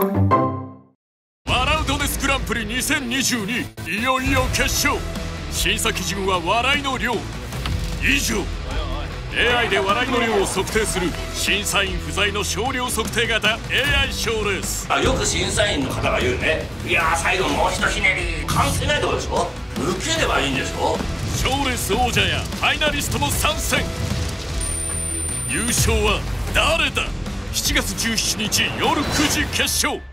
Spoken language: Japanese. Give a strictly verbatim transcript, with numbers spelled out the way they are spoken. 笑うドネスグランプリにせんにじゅうに、いよいよ決勝。審査基準は笑いの量以上。 エーアイ で笑いの量を測定する審査員不在の少量測定型 エーアイ 賞レース。あ、よく審査員の方が言うね。いやー、最後もうひとひねり完成ないとこでしょ。受ければいいんでしょ。賞レース王者やファイナリストも参戦。優勝は誰だ。しちがつじゅうしちにち夜くじ決勝。